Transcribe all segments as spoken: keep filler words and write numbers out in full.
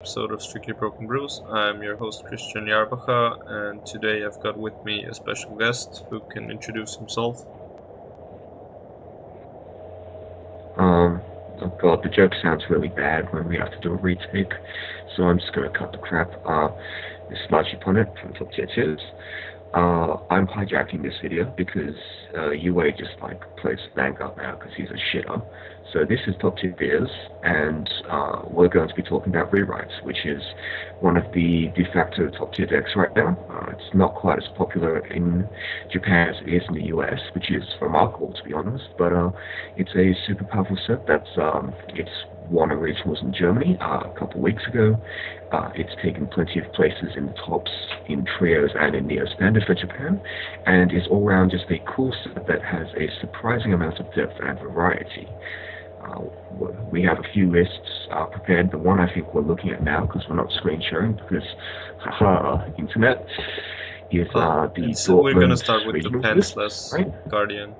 Episode of Strictly Broken Brews. I'm your host Christian Järbacher, and today I've got with me a special guest who can introduce himself. Um, oh god, the joke sounds really bad when we have to do a retake, so I'm just gonna cut the crap. Uh, this is lycheepunnet from Top Tier Bears. Uh, I'm hijacking this video because uh, U A just like plays Vanguard now because he's a shitter. So this is Top Tier Bears, and uh, we're going to be talking about Re-Rise, which is one of the de facto top tier decks right now. Uh, it's not quite as popular in Japan as it is in the U S, which is remarkable to be honest, but uh, it's a super powerful set that's um, it's won originals in Germany uh, a couple weeks ago. Uh, it's taken plenty of places in the tops, in trios and in neo standard for Japan, and is all round just a cool set that has a surprising amount of depth and variety. Uh, we have a few lists uh, prepared. The one I think we're looking at now, because we're not screen sharing, because haha, internet, is uh, the so We're going to start with the Pantsless right? Guardian.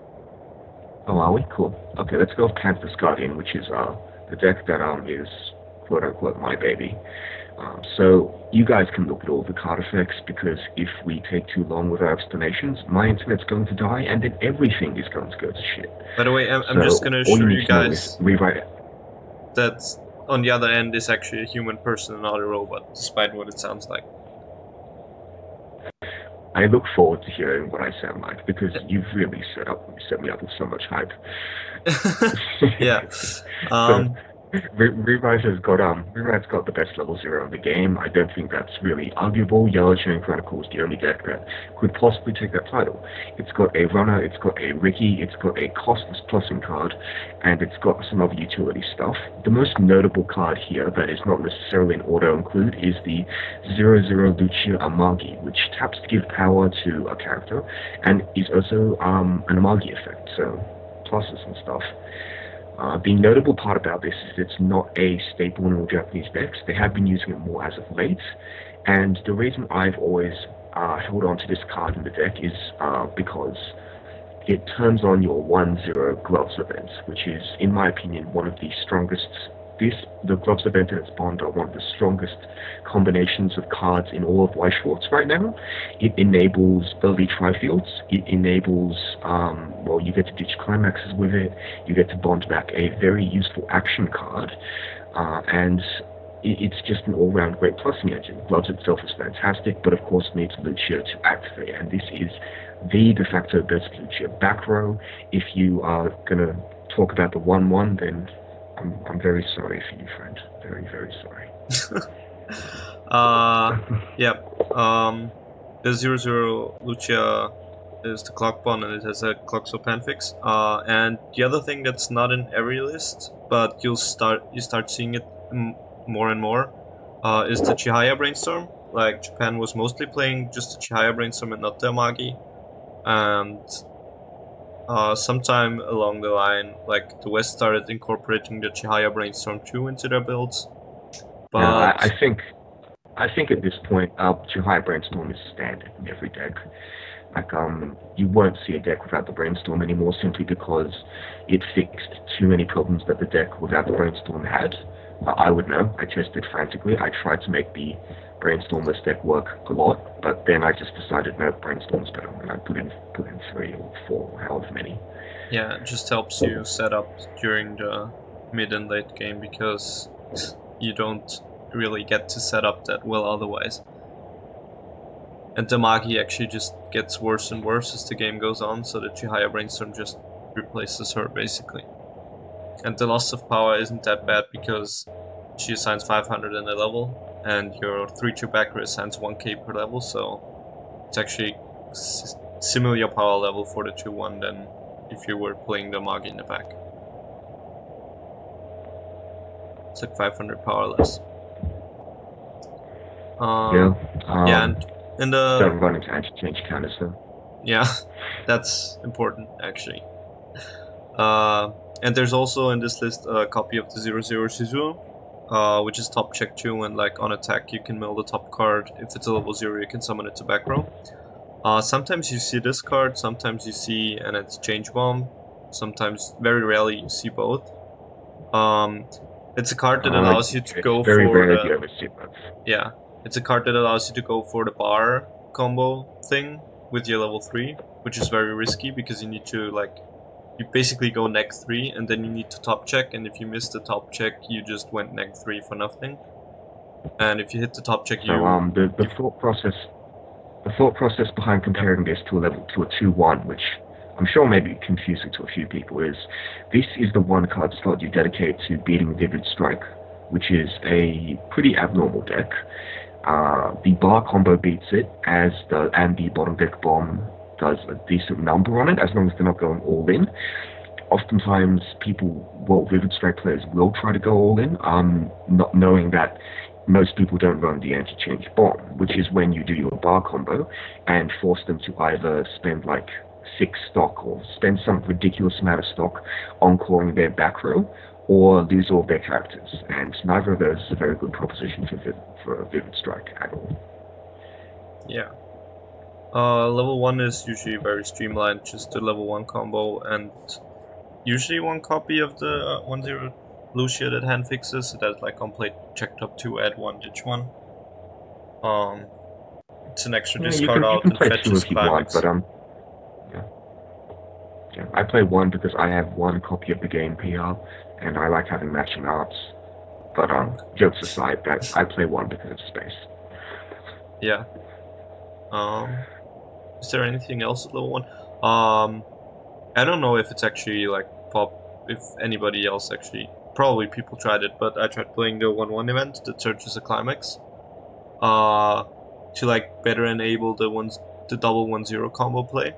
Oh, are we? Cool. Okay, let's go with Pantsless Guardian, which is uh, the deck that um, is quote unquote my baby. Um, so you guys can look at all the card effects, because if we take too long with our explanations, my internet's going to die, and then everything is going to go to shit. By the way, I'm, so I'm just going to assure you guys that on the other end is actually a human person and not a robot, despite what it sounds like. I look forward to hearing what I sound like, because you've really set up set me up with so much hype. Yeah. so, um, Re-Rise has got um, Re-Rise got the best level zero in the game. I don't think that's really arguable. Yellow Chain Chronicle is the only deck that could possibly take that title. It's got a runner, it's got a Ricky, it's got a costless plussing card, and it's got some other utility stuff. The most notable card here that is not necessarily an auto-include is the zero zero Lucia Amagi, which taps to give power to a character, and is also um, an Amagi effect, so pluses and stuff. Uh, the notable part about this is it's not a staple in all Japanese decks. They have been using it more as of late, and the reason I've always uh, held on to this card in the deck is uh, because it turns on your one zero Gloves event, which is, in my opinion, one of the strongest... This, the Gloves event and its bond are one of the strongest combinations of cards in all of Weiss Schwarz right now. It enables early tri-fields, it enables, um, well, you get to ditch climaxes with it, you get to bond back a very useful action card, uh, and it, it's just an all-round great plussing engine. Gloves itself is fantastic, but of course needs Lucia to activate, and this is the de facto best Lucia back row. If you are going to talk about the one one, then... I'm, I'm very sorry for you, friend. Very, very sorry. uh, yeah. Um, the zero zero Lucia is the clock bond, and it has a Clockso panfix. Uh, and the other thing that's not in every list, but you'll start you start seeing it m more and more, uh, is the Chihaya brainstorm. Like Japan was mostly playing just the Chihaya brainstorm and not the Amagi, and. Uh, sometime along the line, like the West started incorporating the Chihaya Brainstorm two into their builds. But no, I, I think, I think at this point, uh, Chihaya Brainstorm is standard in every deck. Like, um, you won't see a deck without the Brainstorm anymore, simply because it fixed too many problems that the deck without the Brainstorm had. Uh, I would know. I tested frantically. I tried to make the Brainstormless deck work a lot, but then I just decided no, Brainstorm's better, and I put in put in three or four, however many. Yeah, it just helps you set up during the mid and late game, because you don't really get to set up that well otherwise. And the Amagi actually just gets worse and worse as the game goes on, so the Chihaya Brainstorm just replaces her basically. And the loss of power isn't that bad, because she assigns five hundred in a level, and your three two backer assigns one K per level, so it's actually similar your power level for the two one than if you were playing the Amagi in the back. It's like five hundred power less. Um, yeah, um, yeah, and, and uh, don't run into anti-change counters though. Yeah, that's important actually. Uh, and there's also in this list a copy of the zero zero Shizuru. Uh, which is top check two, and like on attack you can mill the top card. If it's a level zero you can summon it to back row. Uh, sometimes you see this card, sometimes you see an exchange bomb, sometimes very rarely you see both. Um, It's a card that allows you to go very for the, yeah. It's a card that allows you to go for the bar combo thing with your level three, which is very risky because you need to like you basically go neck three and then you need to top check, and if you miss the top check, you just went neck three for nothing. And if you hit the top check, you. So um, the the thought process, the thought process behind comparing yeah. this to a level to a two one, which I'm sure may be confusing to a few people, is this is the one card slot you dedicate to beating Vivid Strike, which is a pretty abnormal deck. Uh, the bar combo beats it, as the and the bottom deck bomb does a decent number on it, as long as they're not going all in. Oftentimes, people, well, Vivid Strike players will try to go all in, um, not knowing that most people don't run the anti-change bomb, which is when you do your bar combo and force them to either spend like six stock or spend some ridiculous amount of stock on calling their back row or lose all their characters. And neither of those is a very good proposition for, Viv for a Vivid Strike at all. Yeah. Uh, level one is usually very streamlined, just a level one combo and usually one copy of the uh, one zero Lucia that hand fixes, so that's like on play check top two, add one, ditch one. Um, it's an extra yeah, discard out and fetches climax. But, um, yeah. yeah, I play one because I have one copy of the game P R, and I like having matching arts. But um, jokes aside, that I play one because of space. Yeah. Um, is there anything else at level one? Um, I don't know if it's actually like pop. If anybody else actually. Probably people tried it, but I tried playing the one one event that searches a climax uh, to like better enable the ones the double one zero combo play,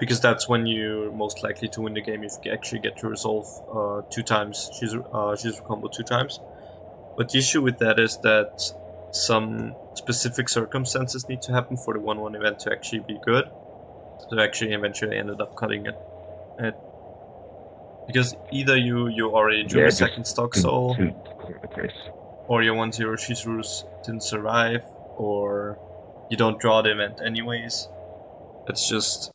because that's when you're most likely to win the game if you actually get to resolve uh, two times Shizuru, uh, Shizuru combo two times. But the issue with that is that some specific circumstances need to happen for the one one event to actually be good. So I actually eventually ended up cutting it at because either you, you already drew yeah, a second stock soul, or your one zero Shizurus didn't survive, or you don't draw the event anyways. It's just...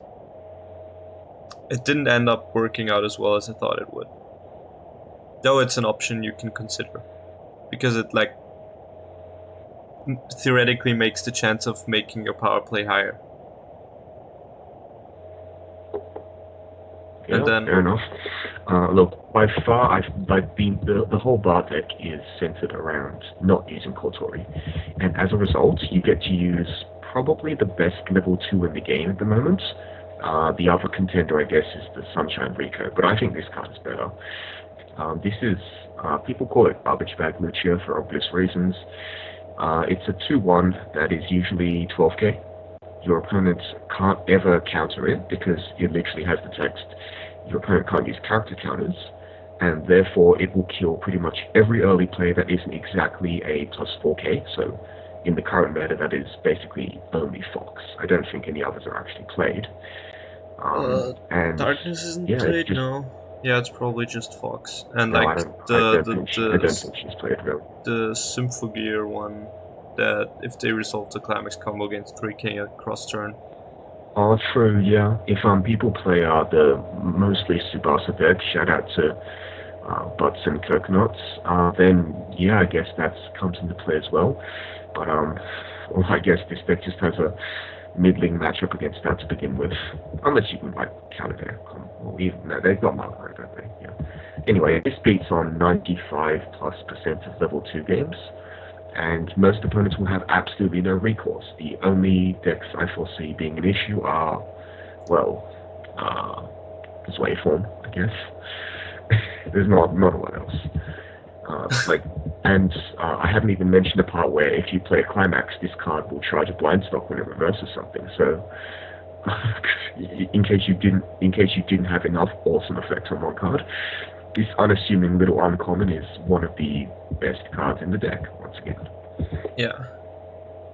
It didn't end up working out as well as I thought it would. Though it's an option you can consider, because it like theoretically makes the chance of making your power play higher. Yeah, and then, fair enough. Uh, look, by far, I've, I've been the, the whole bar deck is centered around not using Kotori, and as a result, you get to use probably the best level two in the game at the moment. Uh, the other contender, I guess, is the Sunshine Rico, but I think this card is better. Um, this is uh, people call it Garbage Bag Lucia for obvious reasons. Uh, it's a two one that is usually twelve K. Your opponent can't ever counter it because it literally has the text. Your opponent can't use character counters, and therefore it will kill pretty much every early play that isn't exactly a plus four K, so in the current meta that is basically only Fox. I don't think any others are actually played. Um, uh, and Darkness isn't yeah, played, just, no. Yeah, it's probably just Fox. And no, like the the the, the Symphogear one, that if they resolve the climax combo against three K at cross turn. Oh, true, yeah. If um, people play uh, the mostly Tsubasa deck, shout out to uh, Butts and Coconuts, uh, then yeah, I guess that comes into play as well. But um, well, I guess this deck just has a middling matchup against that to begin with. Unless you can, like, counter their combo. No, they've got Madoka, don't they? Yeah. Anyway, this beats on ninety-five plus percent of level two games, and most opponents will have absolutely no recourse. The only decks I foresee being an issue are, well, uh, this waveform, I guess. There's not, not a lot else. Uh, like, and uh, I haven't even mentioned the part where if you play a climax, this card will charge a blind stock when it reverses something, so in case you didn't, in case you didn't have enough awesome effects on one card, this unassuming little uncommon is one of the best cards in the deck, once again. Yeah.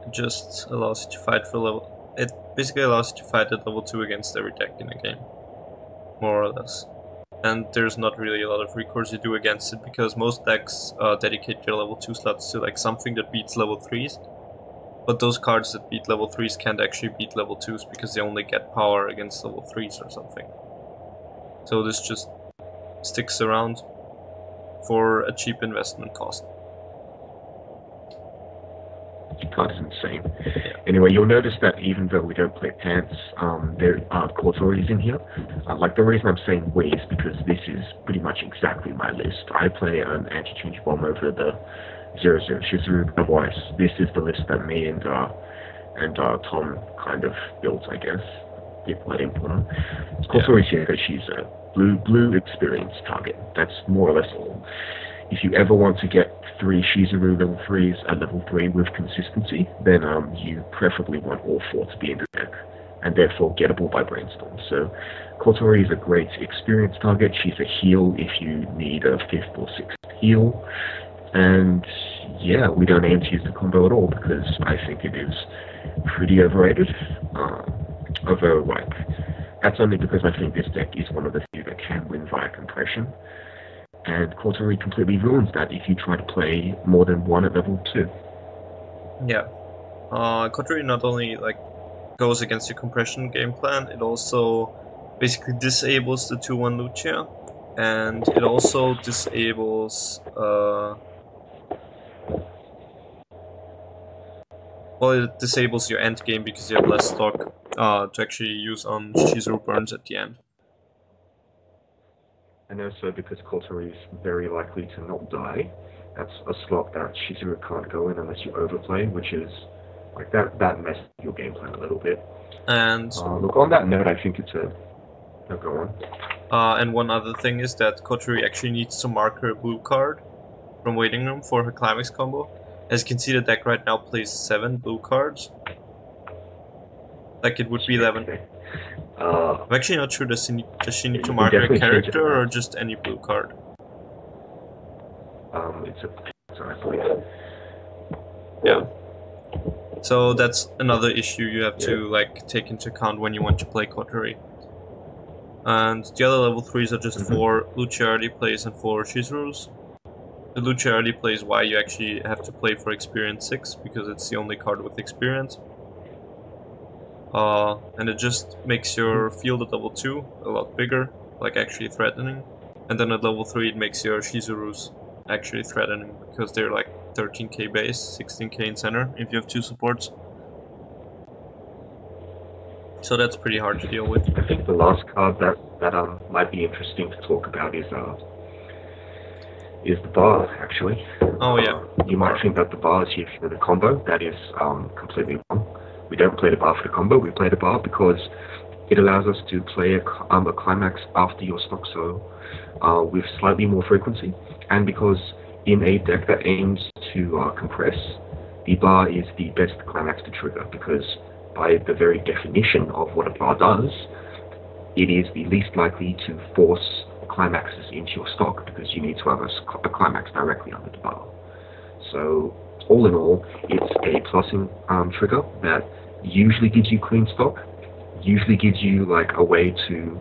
It just allows you to fight for level... It basically allows you to fight at level two against every deck in the game. More or less. And there's not really a lot of recourse you do against it, because most decks uh, dedicate their level two slots to like something that beats level threes. But those cards that beat level threes can't actually beat level twos, because they only get power against level threes or something. So this just... sticks around for a cheap investment cost. God, it's insane. Yeah. Anyway, you'll notice that even though we don't play pants, um, there are Kotoris in here. Uh, like, the reason I'm saying we is because this is pretty much exactly my list. I play an anti-change bomb over the zero zero Shizuru, otherwise this is the list that me and uh, and uh, Tom kind of built, I guess. People had input on. Kotori's here because she's a blue blue experience target. That's more or less all. If you ever want to get three Shizuru level threes at level three with consistency, then um, you preferably want all four to be in the deck, and therefore gettable by Brainstorm. So Kotori is a great experience target. She's a heal if you need a fifth or sixth heal. And yeah, we don't aim to use the combo at all because I think it is pretty overrated. Uh, although, like, that's only because I think this deck is one of the few that can win via compression. And Kotori completely ruins that if you try to play more than one at level two. Yeah, uh, Kotori not only like goes against your compression game plan, it also basically disables the two one Lucia, and it also disables. Uh, well, it disables your end game because you have less stock uh, to actually use on Shizuru burns at the end. And also because Kotori is very likely to not die, that's a slot that Shizuru can't go in unless you overplay, which is, like, that that messes your game plan a little bit. And uh, look, on that note, I think it's a... No, go on. Uh, and one other thing is that Kotori actually needs to mark her blue card from Waiting Room for her Climax combo. As you can see, the deck right now plays seven blue cards. Like, it would be eleven. Uh, I'm actually not sure, does she need, does she need to mark her character or just any blue card? Um, it's a... Sorry, sorry. Yeah. So that's another issue you have yeah. to like take into account when you want to play Kotori. And the other level threes are just mm-hmm. for Lucia already plays and for Shizurus. The Lucia already plays why you actually have to play for Experience six, because it's the only card with Experience. Uh, and it just makes your field at level two a lot bigger, like actually threatening. And then at level three it makes your Shizurus actually threatening, because they're like thirteen K base, sixteen K in center, if you have two supports. So that's pretty hard to deal with. I think the last card that, that um, might be interesting to talk about is uh, is the bar, actually. Oh yeah. Uh, you might think that the bar is here for the combo. That is um, completely wrong. We don't play the bar for the combo, we play the bar because it allows us to play a, um, a climax after your stock so uh, with slightly more frequency, and because in a deck that aims to uh, compress, the bar is the best climax to trigger, because by the very definition of what a bar does, it is the least likely to force climaxes into your stock because you need to have a, a climax directly under the bar. So all in all, it's a plussing um, trigger that usually gives you clean stock, usually gives you like a way to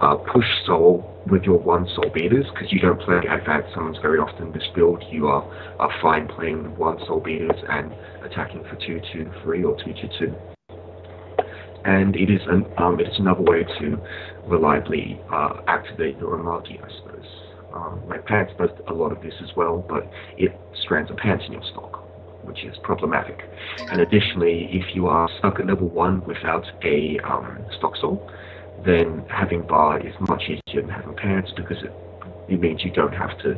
uh, push soul with your one soul beaters, because you don't play advanced summons very often this build. You are, are fine playing one soul beaters and attacking for two two three or two two two. And it is an um, it's another way to reliably uh, activate your Amagi, I suppose. Um, my pants does a lot of this as well, but it strands a pants in your stock, which is problematic. And additionally, if you are stuck at level one without a um, stock soul, then having bar is much easier than having pants, because it, it means you don't have to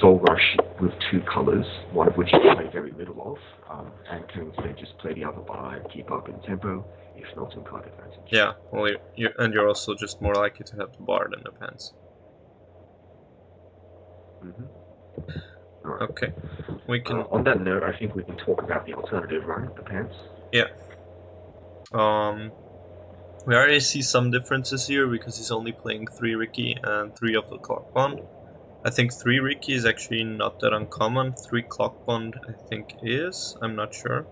soul rush with two colors, one of which you play very little of, um, and can instead just play the other bar and keep up in tempo, if not in card advantage. Yeah, well, you're, you're, and you're also just more likely to have the bar than the pants. Mm-hmm. Right. Okay, we can. Uh, on that note, I think we can talk about the alternative, right? The pants. Yeah. Um, we already see some differences here because he's only playing three Riki and three of the Clock Bond. I think three Riki is actually not that uncommon. Three Clock Bond, I think, is. I'm not sure.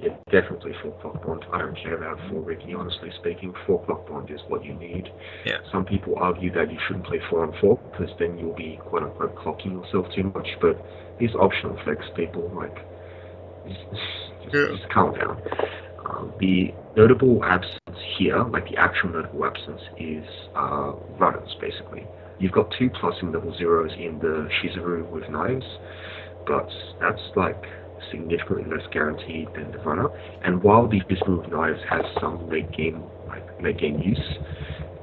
Yeah, definitely four Clock Bond. I don't care about four Riki, honestly speaking. Four Clock Bond is what you need. Yeah. Some people argue that you shouldn't play four on four because then you'll be quote unquote clocking yourself too much, but these optional flex people, like, just, just, just calm down. Um, the notable absence here, like the actual notable absence, is uh, runners, basically. You've got two plus-in level zeros in the Shizuru with knives, but that's like significantly less guaranteed than the runner. And while the Abyssal with knives has some late game, like late game use,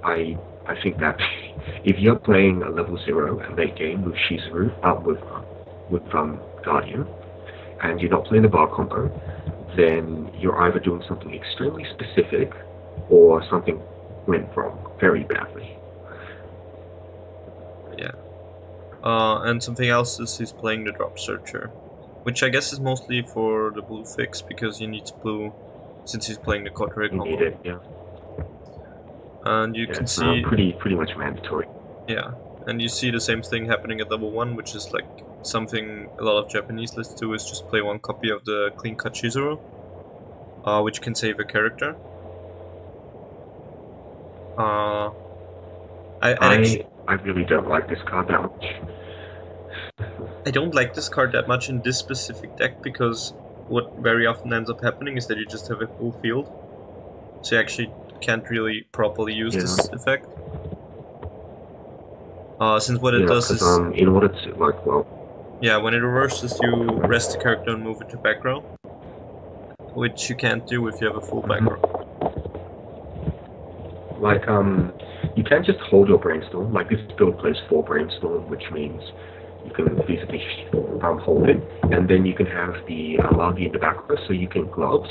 I I think that if you're playing a level zero and late game with Shizuru, uh, with with um, Guardian, and you're not playing the bar combo, then you're either doing something extremely specific or something went wrong very badly. Yeah. Uh, and something else is he's playing the Drop Searcher, which I guess is mostly for the blue fix, because he needs blue since he's playing the Kotori combo. You need it, yeah. And you yeah, can see... Um, pretty, pretty much mandatory. Yeah, and you see the same thing happening at level one, which is like something a lot of Japanese lists do, is just play one copy of the Clean Cut Shizuru, uh, which can save a character. Uh, I, I, I really don't like this card that much. I don't like this card that much in this specific deck, because what very often ends up happening is that you just have a full field, so you actually can't really properly use yeah. this effect. Uh, since what yeah, it does is... Um, in order to, like, well... Yeah, when it reverses, you rest the character and move it to back row, which you can't do if you have a full mm-hmm. back row. Like, um, you can't just hold your Brainstorm. Like, this build plays four Brainstorm, which means you can physically um, hold it, and then you can have the Alagi in the back row, so you can gloves.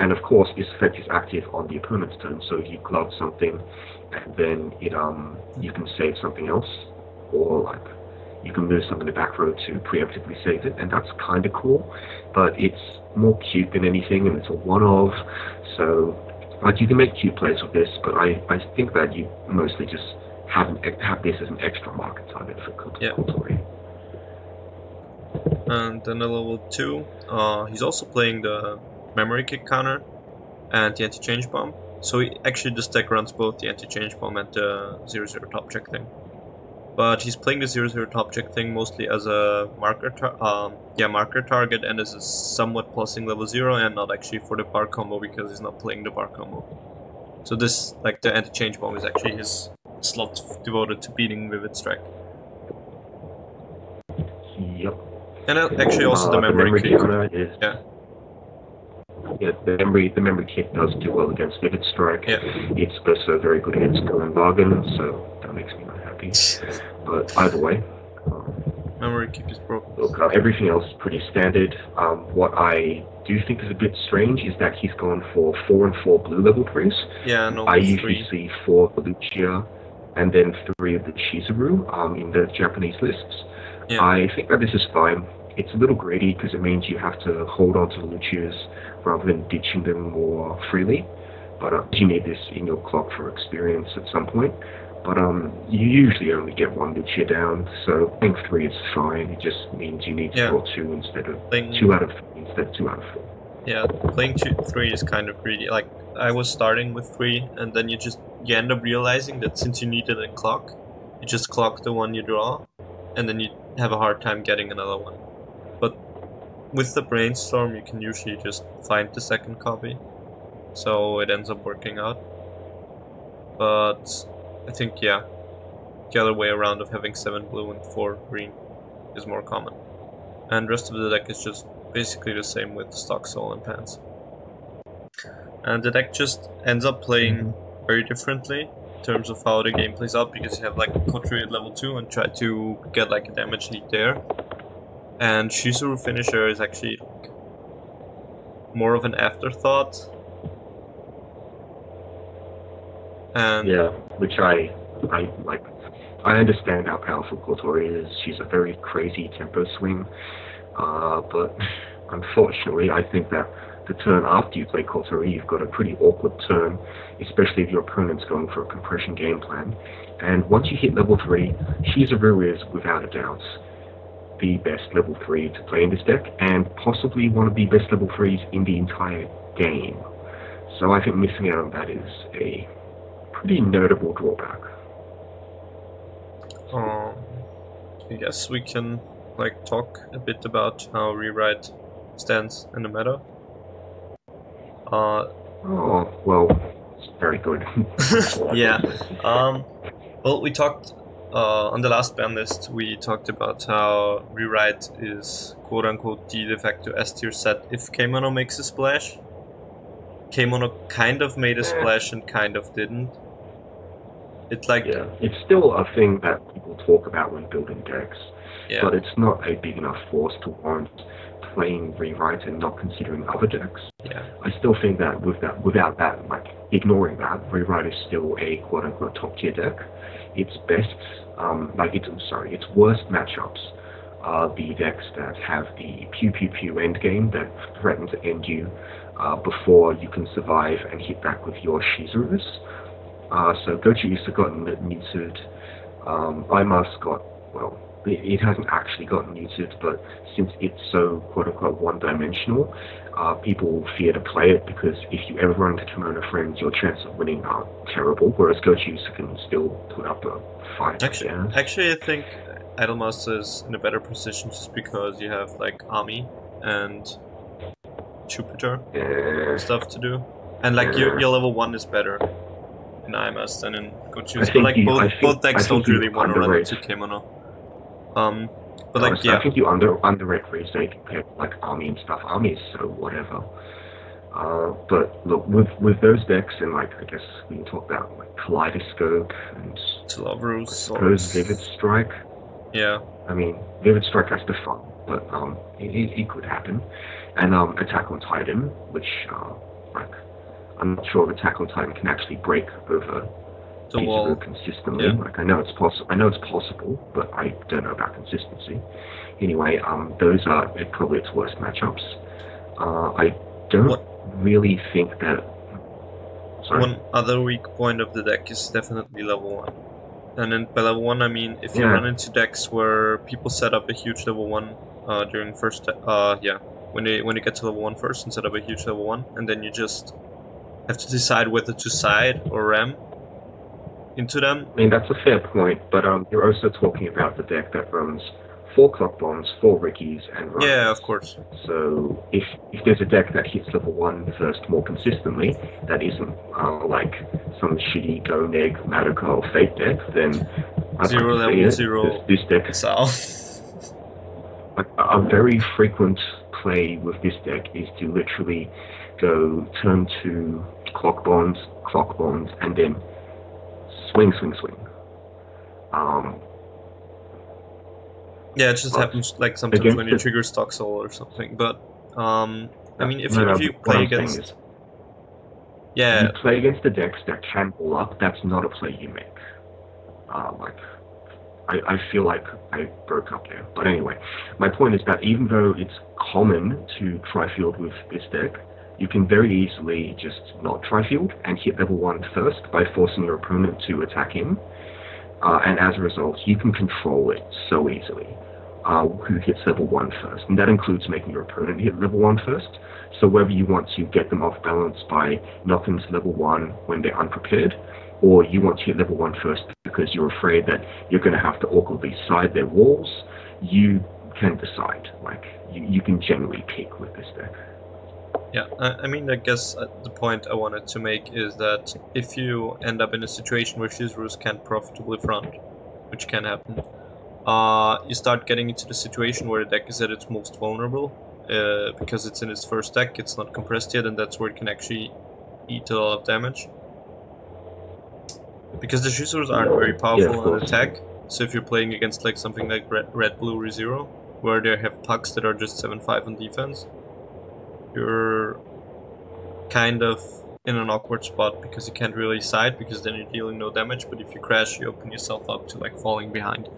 And of course, this effect is active on the opponent's turn, so if you glove something, and then it, um, you can save something else, or, like, you can move something in the back row to preemptively save it, and that's kind of cool, but it's more cute than anything, and it's a one-off, so... Like, you can make cute plays with this, but I, I think that you mostly just have, an, have this as an extra market target for Kotori. Yeah. And then at level two, uh, he's also playing the Memory Kick counter and the Anti-Change Bomb. So he, actually this deck runs both the Anti-Change Bomb and the zero zero Top Check thing. But he's playing the zero zero Top Check thing mostly as a marker, tar um, yeah, marker target, and as a somewhat plusing level zero, and not actually for the bar combo, because he's not playing the bar combo. So this, like the Anti-Change Bomb, is actually his slot devoted to beating Vivid Strike. Yep. And uh, actually also uh, the memory, the memory kick. Is, yeah. Yeah, the memory the memory kick does do well against Vivid Strike. Yeah. It's also very good against Golden Bargain, so that makes me. But either way, um, memory kick is broken. Look, uh, everything else is pretty standard. Um, what I do think is a bit strange is that he's gone for four and four blue level threes. Yeah, no. I usually see four Lucia, and then three of the Shizuru um, in the Japanese lists. Yeah. I think that this is fine. It's a little greedy because it means you have to hold on to the Lucias rather than ditching them more freely. But uh, you need this in your clock for experience at some point. But um, you usually only get one Lucia down, so playing three is fine. It just means you need to yeah. score two instead of playing two out of three instead of two out of four. Yeah, playing two, three is kind of greedy. Like, I was starting with three, and then you just you end up realizing that since you need it in clock, you just clock the one you draw, and then you have a hard time getting another one. But with the Brainstorm, you can usually just find the second copy, so it ends up working out. But I think, yeah, the other way around of having seven blue and four green is more common. And the rest of the deck is just basically the same with stock soul and pants. And the deck just ends up playing very differently in terms of how the game plays out, because you have like Kotori at level two and try to get like a damage lead there. And Shizuru finisher is actually more of an afterthought. And yeah, which I, I like. I understand how powerful Kotori is. She's a very crazy tempo swing, uh, but unfortunately, I think that the turn after you play Kotori, you've got a pretty awkward turn, especially if your opponent's going for a compression game plan. And once you hit level three, Shizuru is without a doubt the best level three to play in this deck, and possibly one of the best level threes in the entire game. So I think missing out on that is a pretty notable drawback. Um, I guess we can like talk a bit about how Re-Rise stands in the meta. Uh, oh well, it's very good. Yeah. Um, well, we talked Uh, on the last bandlist, we talked about how Rewrite is quote-unquote the de facto S tier set if Kemono makes a splash. Kemono kind of made a splash and kind of didn't. It's like... Yeah, it's still a thing that people talk about when building decks, yeah. but it's not a big enough force to warrant playing Rewrite and not considering other decks. Yeah. I still think that, with that without that, like, ignoring that, Rewrite is still a quote-unquote top-tier deck. Its best, um, like it's, I'm sorry, its worst matchups are the decks that have the pew pew pew endgame that threaten to end you uh, before you can survive and hit back with your Shizurus. Uh, so Gochu Yusa got neutered, um, Imas got, well, it, it hasn't actually gotten neutered, but since it's so quote-unquote one-dimensional, uh, people fear to play it because if you ever run into Kemono Friends, your chances of winning are terrible, whereas Gochu Yusa can still put up a fight. Actually, yeah. actually I think iDOLM at STER is in a better position just because you have like Ami and Jupiter yeah. stuff to do, and like yeah. your, your level one is better in I M S than in Gochu. But like you, both, think, both decks don't really want to run into Kemono. Um, but like, oh, so yeah. I think you under underrate Rezero compared to like Army and stuff. Army is so whatever. Uh, but look, with with those decks and like, I guess we can talk about like Kaleidoscope and suppose Vivid Strike. Yeah. I mean, Vivid Strike has the fun, but um, it, it could happen. And um, Attack on Titan, which uh, like, I'm not sure if Attack on Titan can actually break over the wall consistently. Yeah. Like I know it's possible, I know it's possible, but I don't know about consistency. Anyway, um, those are probably its worst matchups. Uh, I don't what? really think that. Sorry? One other weak point of the deck is definitely level one. And then by level one, I mean if you yeah. run into decks where people set up a huge level one uh, during first, uh, yeah, when they when you get to level one first and set up a huge level one, and then you just have to decide whether to side or ram into them. I mean, that's a fair point, but um, you're also talking about the deck that runs four clock bombs, four rickies, and runs. Yeah, of course. So if if there's a deck that hits level one first more consistently, that isn't uh, like some shitty go neg Madoka or Fate deck, then I zero level zero. This, this deck is a, a very frequent play with this deck is to literally go turn to clock bombs, clock bombs, and then swing, swing, swing. Um, yeah, it just happens like sometimes when you trigger stock soul or something. But um, I mean, if, no, you, if no, you play against, is, yeah, you play against the decks that can pull up. That's not a play you make. Uh, like, I, I feel like I broke up there. But anyway, my point is that even though it's common to try field with this deck, you can very easily just not try field and hit level one first by forcing your opponent to attack him, uh, and as a result, you can control it so easily uh, who hits level one first, and that includes making your opponent hit level one first. So whether you want to get them off balance by knocking them to level one when they're unprepared, or you want to hit level one first because you're afraid that you're going to have to awkwardly side their walls, you can decide. Like, you, you can generally pick with this deck. Yeah, I mean, I guess the point I wanted to make is that if you end up in a situation where Shizurus can't profitably front, which can happen, uh, you start getting into the situation where the deck is at its most vulnerable, uh, because it's in its first deck, it's not compressed yet, and that's where it can actually eat a lot of damage. Because the Shizurus aren't very powerful yeah, on attack, so if you're playing against like something like Red, Red Blue Rezero, where they have pucks that are just seven five on defense, you're kind of in an awkward spot because you can't really side, because then you're dealing no damage, but if you crash, you open yourself up to like falling behind.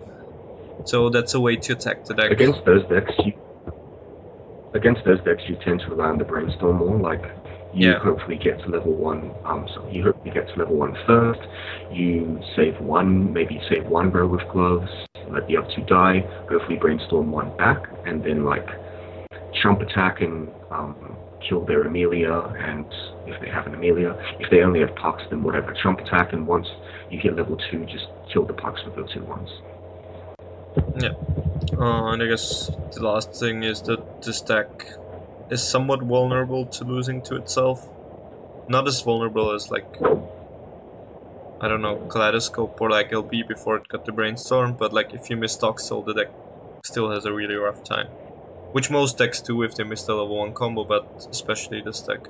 So that's a way to attack the deck. Against those decks, you, against those decks, you tend to rely on the brainstorm more. Like, you yeah. hopefully get to level one. Um, so you hope you get to level one first. You save one, maybe save one row with gloves. Let the other two die. Hopefully brainstorm one back, and then like chump attack and um, kill their Amelia, and if they have an Amelia, if they only have pucks, then whatever, chump attack, and once you hit level two, just kill the pucks with those two ones. Yeah, uh, and I guess the last thing is that this deck is somewhat vulnerable to losing to itself. Not as vulnerable as like I don't know, Kaleidoscope or like L B before it got the Brainstorm, but like if you miss Toxel, the deck still has a really rough time. Which most decks do if they miss the level one combo, but especially this deck.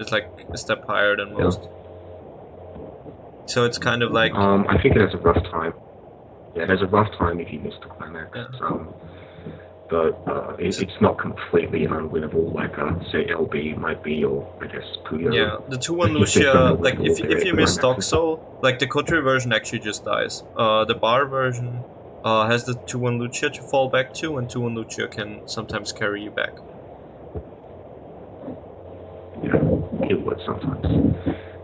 It's like a step higher than most. Yeah. So it's kind of like... Um, I think it has a rough time. Yeah, it has a rough time if you miss the climax. Yeah. Um, but uh, it, it's not completely unwinnable, like uh, say L B might be, or I guess Puyo. Yeah, the two one Lucia, like if, if you miss Toxel, like the Kotori version actually just dies. Uh, the Bar version uh, has the two one Lucia to fall back to, and two one Lucia can sometimes carry you back. Yeah, it would sometimes.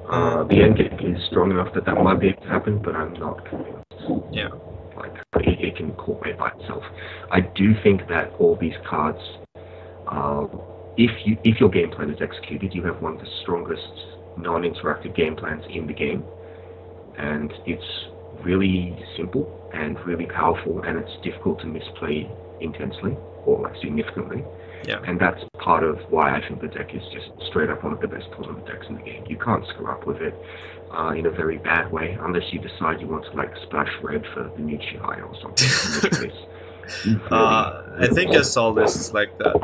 Uh, the end game is strong enough that that might be able to happen, but I'm not convinced. Yeah. Like, it, it can call it by itself. I do think that all these cards, uh, if you if your game plan is executed, you have one of the strongest non-interactive game plans in the game. And it's really simple and really powerful, and it's difficult to misplay intensely or like significantly. Yeah. And that's part of why I think the deck is just straight up one of the best tournament decks in the game. You can't screw up with it uh, in a very bad way, unless you decide you want to like splash red for the new Chihaya or something. In which case, really uh, I think I saw lists like that.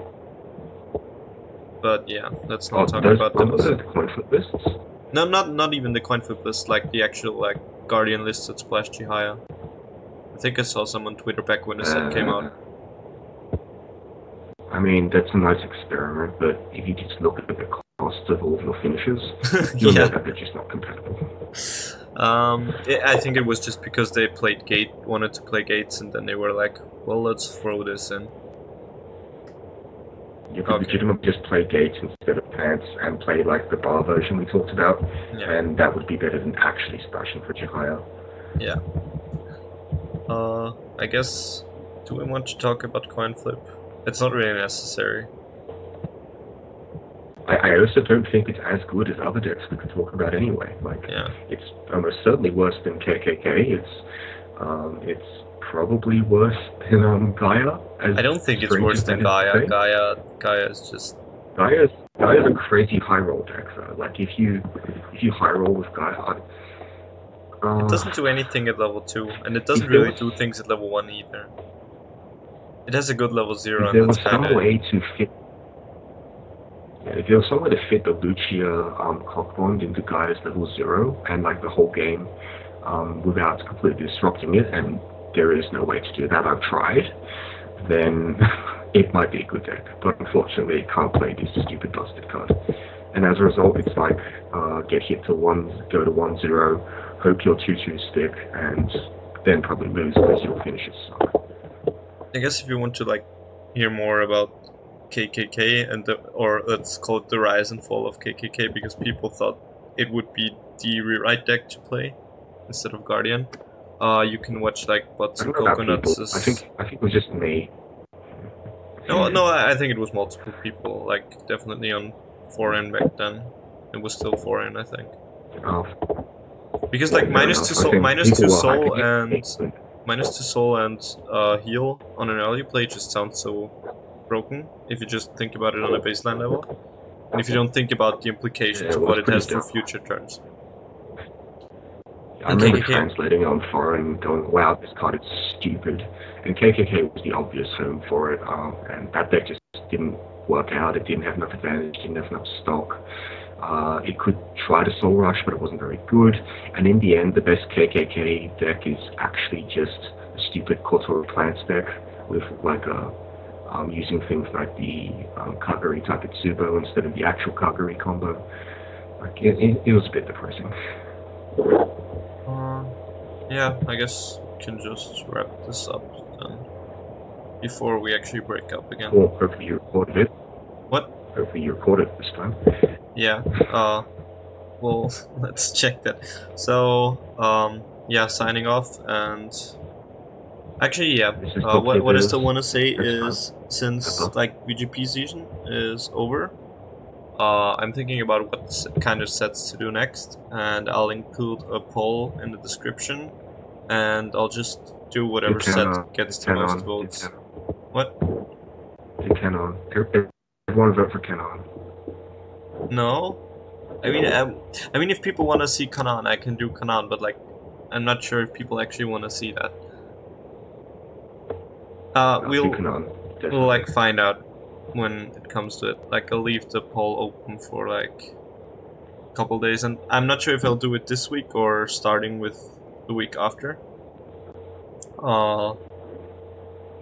But yeah, let's not oh, talk those, about those. The coin flip lists? No, not not even the coin flip lists, like the actual like Guardian lists that splash Chihaya. I think I saw some on Twitter back when the set uh, came out. I mean, that's a nice experiment, but if you just look at the cost of all of your finishes, you'll yeah. know that they're just not compatible. Um, it, I think it was just because they played gate, wanted to play gates, and then they were like, well, let's throw this in. You could okay. legitimately just play gates instead of pants and play like the bar version we talked about, yeah. and that would be better than actually splashing for Chihaya. Yeah. Uh, I guess, do we want to talk about coin flip? It's not really necessary. I, I also don't think it's as good as other decks we could talk about anyway. Like, yeah. it's almost certainly worse than K K K. It's um, it's probably worse than um, Gaia. As I don't think it's worse than Gaia. Gaia. Gaia is just Gaia's Gaia's a crazy high roll deck though. Like if you if you high roll with Gaia, I, uh, it doesn't do anything at level two, and it doesn't really do things at level one either. It has a good level zero. If there was some way to fit. Yeah, if there was some way to fit the Lucia um, Cockbond into Gaia's level zero and like the whole game um, without completely disrupting it, and there is no way to do that. I've tried. Then it might be a good deck, but unfortunately, it can't play this stupid busted card. And as a result, it's like uh, get hit to one, go to one zero, hope your two two stick, and then probably lose because your finishes suck. I guess if you want to like hear more about K K K and the, or let's call it the rise and fall of K K K, because people thought it would be the rewrite deck to play instead of Guardian. Uh, you can watch like Butts and Coconuts. I think I think it was just me. No, no, I think it was multiple people. Like definitely on four N back then, it was still four N I think. Oh. Because like minus two soul, minus two soul and. Minus two soul and uh, heal on an early play just sounds so broken if you just think about it on a baseline level, and if you don't think about the implications yeah, of what it has for future turns. Yeah, I and remember K K K translating on foreign, going, "Wow, this card is stupid," and K K K was the obvious home for it, um, and that deck just didn't work out. It didn't have enough advantage, didn't have enough stock. Uh, it could try to soul rush, but it wasn't very good. And in the end, the best K K K deck is actually just a stupid Kotori plants deck with like a um, using things like the um, Kagari type Tsubo instead of the actual Kagari combo. Like it, it, it was a bit depressing. Uh, yeah, I guess we can just wrap this up then before we actually break up again. Well, hopefully you recorded it. What? Hopefully you recorded it this time. Yeah, uh, well, let's check that. So, um, yeah, signing off, and actually, yeah, uh, what, what I still want to say is, since, like, V G P season is over, uh, I'm thinking about what kind of sets to do next, and I'll include a poll in the description, and I'll just do whatever set gets the most votes. What? Canon. Everyone vote for Canon. No, I mean, I, I mean, if people want to see Canon, I can do Canon, but like, I'm not sure if people actually want to see that. Uh, we'll, we'll like find out when it comes to it. Like, I'll leave the poll open for like a couple days, and I'm not sure if I'll do it this week or starting with the week after. Uh,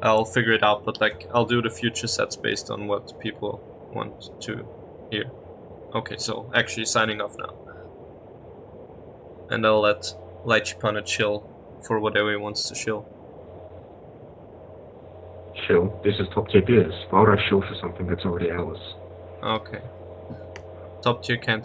I'll figure it out, but like, I'll do the future sets based on what people want to hear. Okay, so actually signing off now. And I'll let lychee punnet chill for whatever he wants to chill. Chill? This is Top Tier Beers. Why would I chill for something that's already ours? Okay. Top Tier Cancer.